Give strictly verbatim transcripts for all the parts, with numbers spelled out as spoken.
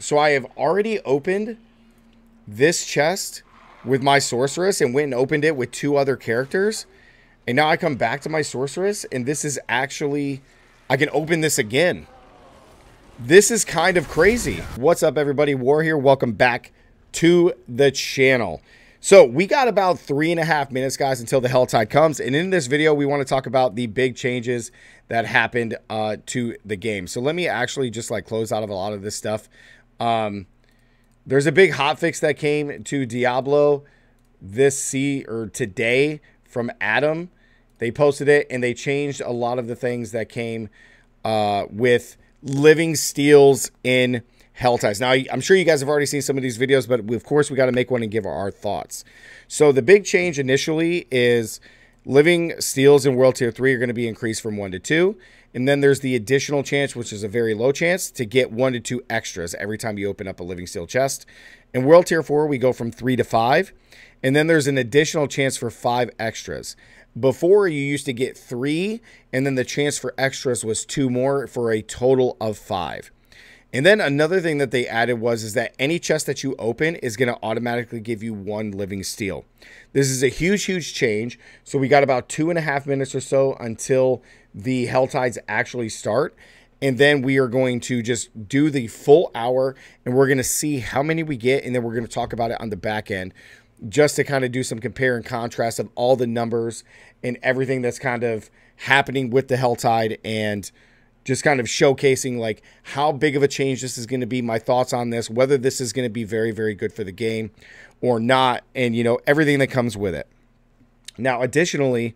So I have already opened this chest with my sorceress and went and opened it with two other characters. And now I come back to my sorceress, and this is actually, I can open this again. This is kind of crazy. What's up, everybody? War here. Welcome back to the channel. So we got about three and a half minutes, guys, until the Helltide comes. And in this video, we want to talk about the big changes that happened uh, to the game. So let me actually just like close out of a lot of this stuff. Um, there's a big hotfix that came to Diablo this sea or today from Adam. They posted it and they changed a lot of the things that came uh, with Living Steels in Helltide. Now, I'm sure you guys have already seen some of these videos, but of course we got to make one and give our thoughts. So the big change initially is Living Steels in World Tier three are going to be increased from one to two. And then there's the additional chance, which is a very low chance, to get one to two extras every time you open up a Living Steel chest. In World Tier four, we go from three to five. And then there's an additional chance for five extras. Before, you used to get three, and then the chance for extras was two more for a total of five. And then another thing that they added was is that any chest that you open is going to automatically give you one Living Steel. This is a huge, huge change. So we got about two and a half minutes or so until the Helltides actually start. And then we are going to just do the full hour, and we're going to see how many we get. And then we're going to talk about it on the back end just to kind of do some compare and contrast of all the numbers and everything that's kind of happening with the Helltide, and just kind of showcasing like how big of a change this is going to be, my thoughts on this, whether this is going to be very, very good for the game or not, and, you know, everything that comes with it. Now, additionally,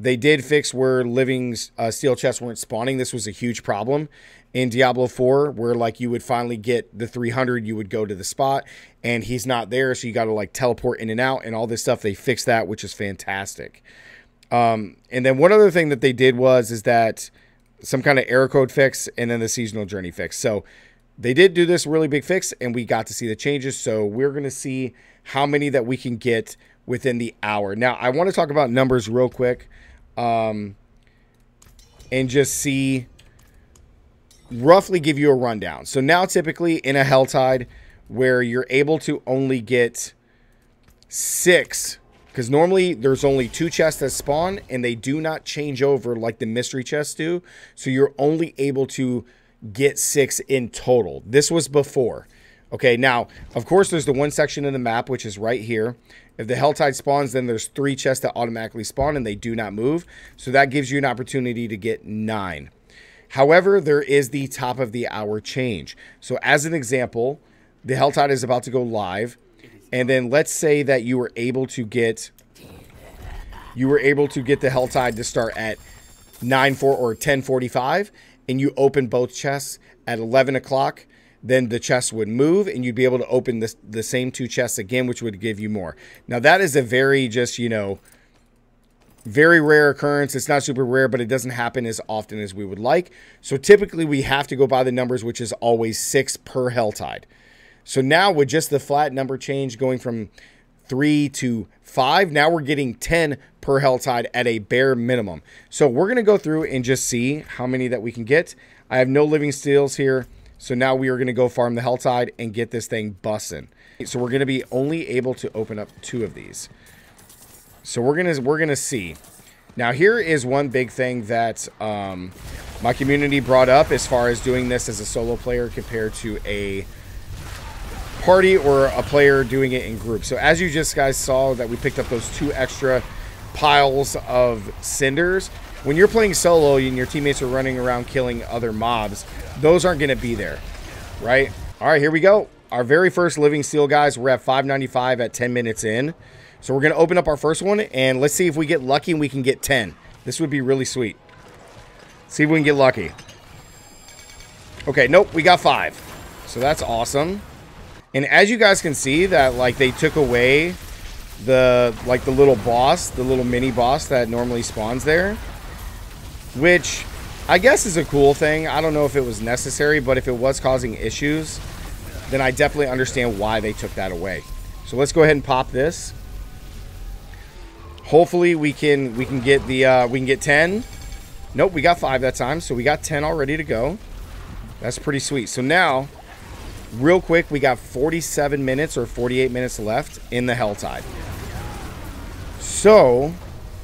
they did fix where living uh, steel chests weren't spawning. This was a huge problem in Diablo four, where like you would finally get the three hundred, you would go to the spot, and he's not there, so you got to like teleport in and out and all this stuff. They fixed that, which is fantastic. Um, and then one other thing that they did was is that some kind of error code fix, and then the seasonal journey fix. So they did do this really big fix, and we got to see the changes. So we're going to see how many that we can get within the hour. Now, I want to talk about numbers real quick um, and just see, roughly give you a rundown. So now typically in a Helltide where you're able to only get six, because normally there's only two chests that spawn, and they do not change over like the mystery chests do. So you're only able to get six in total. This was before. Okay, now, of course, there's the one section in the map, which is right here. If the Helltide spawns, then there's three chests that automatically spawn, and they do not move. So that gives you an opportunity to get nine. However, there is the top of the hour change. So as an example, the Helltide is about to go live. And then let's say that you were able to get you were able to get the Helltide to start at nine four or ten forty-five, and you open both chests at eleven o'clock. Then the chest would move, and you'd be able to open this, the same two chests again, which would give you more. Now, that is a very just, you know, very rare occurrence. It's not super rare, but it doesn't happen as often as we would like. So typically, we have to go by the numbers, which is always six per Helltide. So now with just the flat number change going from three to five, now we're getting ten per Helltide at a bare minimum. So we're going to go through and just see how many that we can get. I have no Living Steels here. So now we are going to go farm the Helltide and get this thing bussin'. So we're going to be only able to open up two of these. So we're going to, we're going to see. Now, here is one big thing that um, my community brought up as far as doing this as a solo player compared to a party or a player doing it in group. So as you just guys saw that we picked up those two extra piles of cinders. When you're playing solo and your teammates are running around killing other mobs, those aren't going to be there, right? All right, here we go. Our very first Living Steel, guys. We're at five ninety-five at ten minutes in. So we're going to open up our first one, and let's see if we get lucky and we can get ten. This would be really sweet. See if we can get lucky. Okay, nope, we got five. So that's awesome. And as you guys can see that, like, they took away the, like, the little boss, the little mini boss that normally spawns there, which I guess is a cool thing. I don't know if it was necessary, but if it was causing issues, then I definitely understand why they took that away. So let's go ahead and pop this. Hopefully we can we can get the uh, we can get ten. Nope, we got five that time, so we got ten all ready to go. That's pretty sweet. So now Real quick, we got forty-seven minutes or forty-eight minutes left in the Helltide. So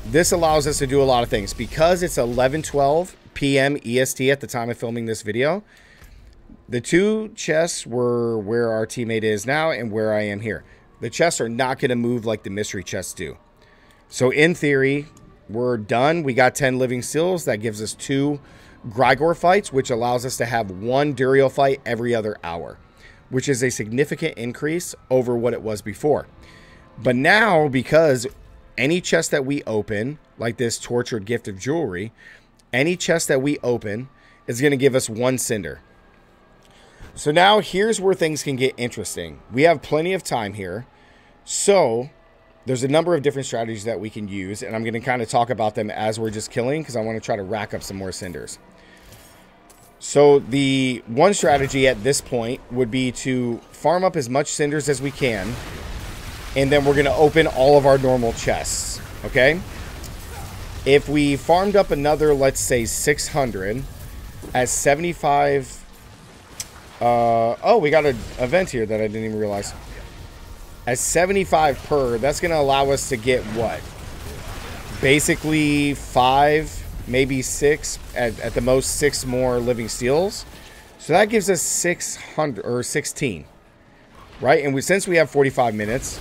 this allows us to do a lot of things. Because it's eleven twelve p m E S T at the time of filming this video, the two chests were where our teammate is now and where I am here. The chests are not going to move like the mystery chests do. So in theory, we're done. We got ten living seals. That gives us two Grigor fights, which allows us to have one Duriel fight every other hour, which is a significant increase over what it was before. But now, because any chest that we open, like this tortured gift of jewelry, any chest that we open is going to give us one cinder. So now here's where things can get interesting. We have plenty of time here. So there's a number of different strategies that we can use, and I'm going to kind of talk about them as we're just killing, because I want to try to rack up some more cinders. So the one strategy at this point would be to farm up as much cinders as we can, and then we're going to open all of our normal chests, okay? If we farmed up another, let's say, six hundred at seventy-five... Uh, oh, we got an event here that I didn't even realize. At seventy-five per, that's going to allow us to get what? Basically five, maybe six, at, at the most six more living steels. So that gives us six hundred, or sixteen, right? And we, since we have forty-five minutes,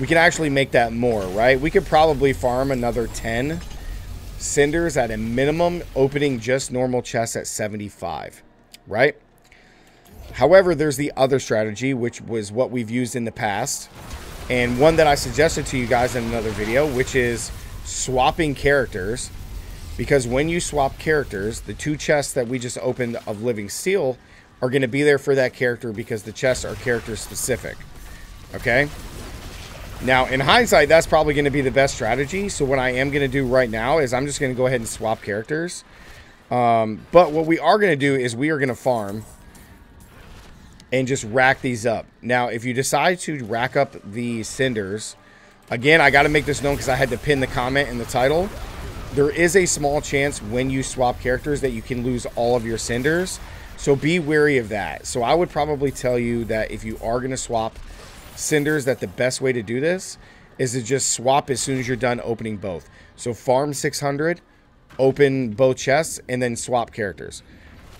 we can actually make that more, right? We could probably farm another ten cinders at a minimum, opening just normal chests at seventy-five, right? However, there's the other strategy, which was what we've used in the past, and one that I suggested to you guys in another video, which is swapping characters. Because when you swap characters, the two chests that we just opened of Living Steel are going to be there for that character, because the chests are character specific. Okay? Now, in hindsight, that's probably going to be the best strategy. So what I am going to do right now is I'm just going to go ahead and swap characters. Um, but what we are going to do is we are going to farm and just rack these up. Now, if you decide to rack up the cinders, again, I got to make this known because I had to pin the comment in the title. There is a small chance when you swap characters that you can lose all of your cinders, so be wary of that. So I would probably tell you that if you are going to swap cinders, that the best way to do this is to just swap as soon as you're done opening both. So farm six hundred, open both chests, and then swap characters.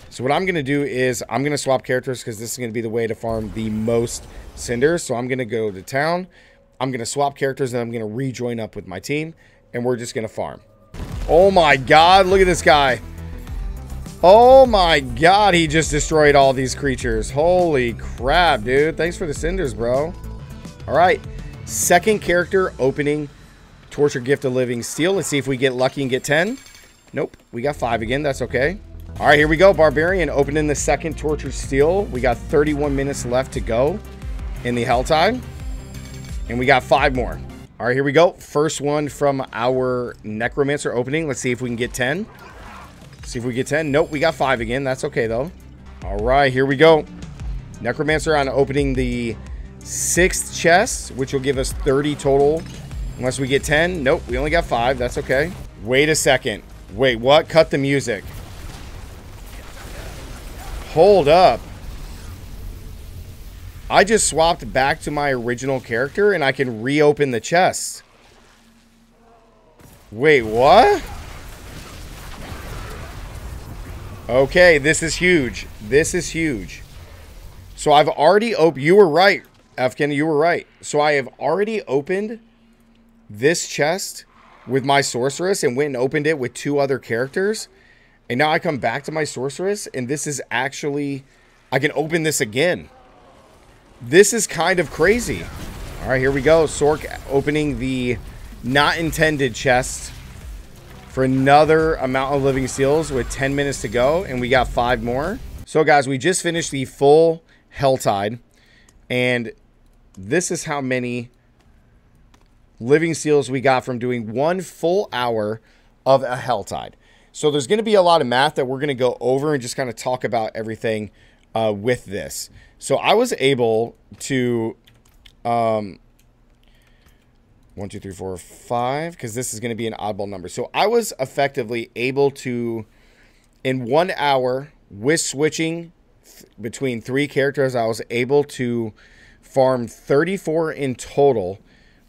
So what I'm going to do is I'm going to swap characters, because this is going to be the way to farm the most cinders. So I'm going to go to town. I'm going to swap characters, and I'm going to rejoin up with my team. And we're just going to farm. Oh my god, look at this guy. Oh my god, he just destroyed all these creatures. Holy crap, dude. Thanks for the cinders, bro. All right. Second character opening Torture Gift of Living Steel. Let's see if we get lucky and get ten. Nope. We got five again. That's okay. All right, here we go. Barbarian opening the second Tortured Steel. We got thirty-one minutes left to go in the Helltide. And we got five more. All right, here we go. First one from our Necromancer opening. Let's see if we can get ten. See if we get ten. Nope, we got five again. That's okay, though. All right, here we go. Necromancer on opening the sixth chest, which will give us thirty total. Unless we get ten. Nope, we only got five. That's okay. Wait a second. Wait, what? Cut the music. Hold up. I just swapped back to my original character and I can reopen the chest. Wait, what? Okay, this is huge. This is huge. So I've already opened... You were right, Efkin. You were right. So I have already opened this chest with my sorceress and went and opened it with two other characters. And now I come back to my sorceress, and this is actually... I can open this again. This is kind of crazy. All right, here we go. Sork opening the not intended chest for another amount of living seals with ten minutes to go. And we got five more. So, guys, we just finished the full Helltide. And this is how many living seals we got from doing one full hour of a Helltide. So there's going to be a lot of math that we're going to go over and just kind of talk about everything uh, with this. So I was able to, um, one, two, three, four, five, because this is going to be an oddball number. So I was effectively able to, in one hour with switching th between three characters, I was able to farm thirty-four in total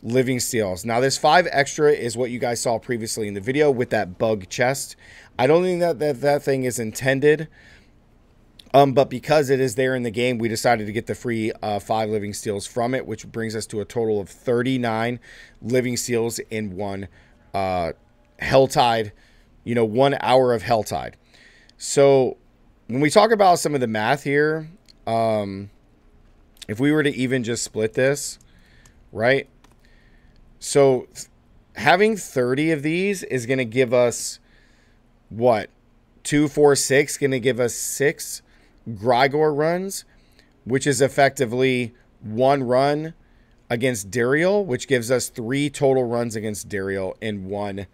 living steels. Now, this five extra is what you guys saw previously in the video with that bug chest. I don't think that that, that thing is intended. Um, but because it is there in the game, we decided to get the free uh, five living steels from it, which brings us to a total of thirty-nine living steels in one uh, Helltide, you know, one hour of Helltide. So when we talk about some of the math here, um, if we were to even just split this, right? So having thirty of these is going to give us what? Two, four, six, going to give us six Grigor runs, which is effectively one run against Duriel, which gives us three total runs against Duriel in one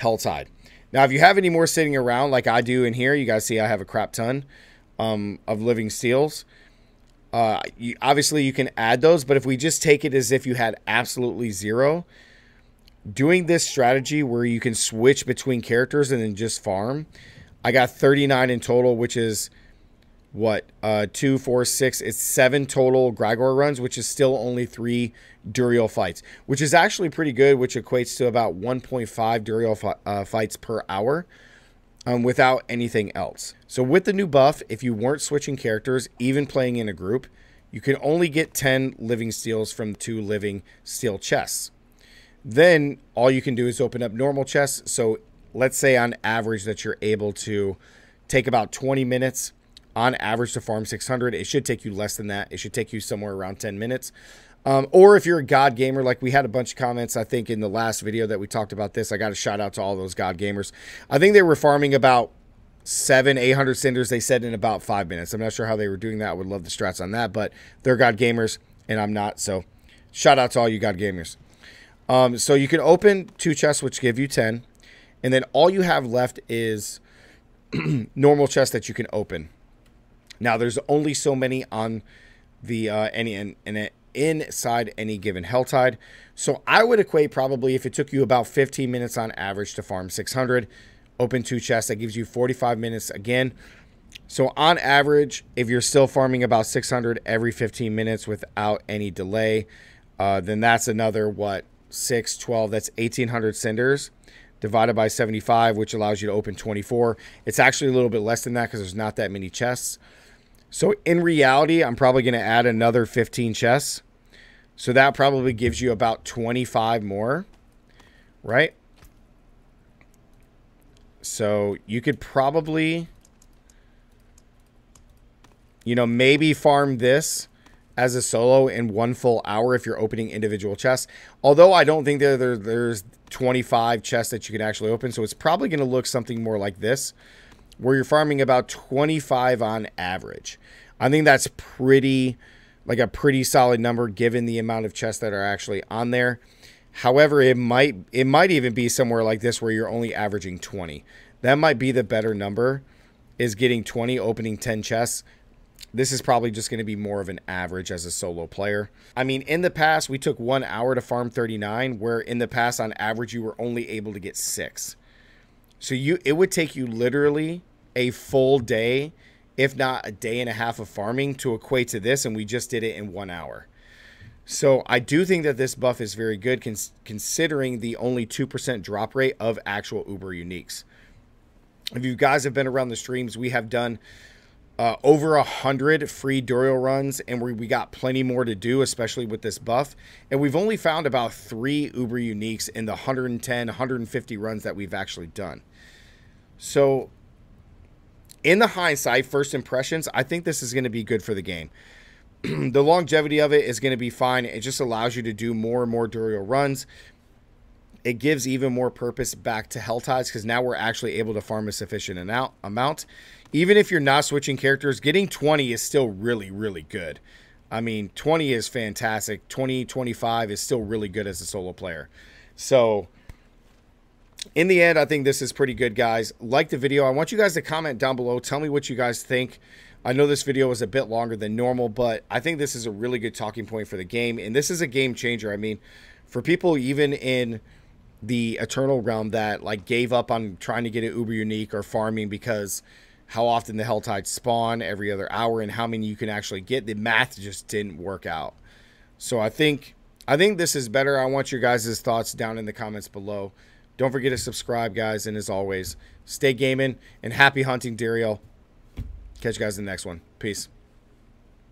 Helltide. Now, if you have any more sitting around like I do in here, you guys see I have a crap ton um, of living steels. Uh, you, obviously, you can add those, but if we just take it as if you had absolutely zero, doing this strategy where you can switch between characters and then just farm, I got thirty-nine in total, which is what, uh, two, four, six, it's seven total Grigor runs, which is still only three Duriel fights, which is actually pretty good, which equates to about one point five Duriel fi uh, fights per hour um, without anything else. So with the new buff, if you weren't switching characters, even playing in a group, you can only get ten living steals from two living steel chests. Then all you can do is open up normal chests. So let's say on average that you're able to take about twenty minutes on average to farm six hundred. It should take you less than that. It should take you somewhere around ten minutes. Um, or if you're a God gamer, like we had a bunch of comments, I think in the last video that we talked about this, I got a shout out to all those God gamers. I think they were farming about seven, eight hundred cinders. They said in about five minutes. I'm not sure how they were doing that. I would love the strats on that, but they're God gamers and I'm not. So shout out to all you God gamers. Um, so you can open two chests, which give you ten. And then all you have left is normal chests that you can open. Now, there's only so many on the uh, any and in, in, inside any given Helltide. So I would equate probably if it took you about fifteen minutes on average to farm six hundred, open two chests, that gives you forty-five minutes again. So on average, if you're still farming about six hundred every fifteen minutes without any delay, uh, then that's another, what, six, twelve, that's eighteen hundred cinders divided by seventy-five, which allows you to open twenty-four. It's actually a little bit less than that because there's not that many chests. So in reality, I'm probably going to add another fifteen chests. So that probably gives you about twenty-five more, right? So you could probably, you know, maybe farm this as a solo in one full hour if you're opening individual chests. Although I don't think there, there there's twenty-five chests that you can actually open. So it's probably going to look something more like this, where you're farming about twenty-five on average. I think that's pretty, like a pretty solid number given the amount of chests that are actually on there. However, it might, it might even be somewhere like this where you're only averaging twenty. That might be the better number, is getting twenty, opening ten chests. This is probably just going to be more of an average as a solo player. I mean, in the past, we took one hour to farm thirty-nine, where in the past, on average, you were only able to get six. So you, it would take you literally a full day, if not a day and a half of farming to equate to this, and we just did it in one hour. So I do think that this buff is very good cons considering the only two percent drop rate of actual Uber Uniques. If you guys have been around the streams, we have done uh, over one hundred free Duriel runs, and we, we got plenty more to do, especially with this buff. And we've only found about three Uber Uniques in the one hundred ten, one hundred fifty runs that we've actually done. So in the hindsight, first impressions, I think this is going to be good for the game. The longevity of it is going to be fine. It just allows you to do more and more Duriel runs. It gives even more purpose back to Helltides because now we're actually able to farm a sufficient amount. Even if you're not switching characters, getting twenty is still really, really good. I mean, twenty is fantastic. twenty, twenty-five is still really good as a solo player. So in the end, I think this is pretty good, guys. Like the video. I want you guys to comment down below. Tell me what you guys think. I know this video was a bit longer than normal, but I think this is a really good talking point for the game. And this is a game changer. I mean, for people even in the eternal realm that like gave up on trying to get an Uber Unique or farming because how often the Helltide spawn every other hour and how many you can actually get. The math just didn't work out. So I think I think this is better. I want your guys' thoughts down in the comments below. Don't forget to subscribe, guys. And as always, stay gaming and happy hunting, Duriel. Catch you guys in the next one. Peace.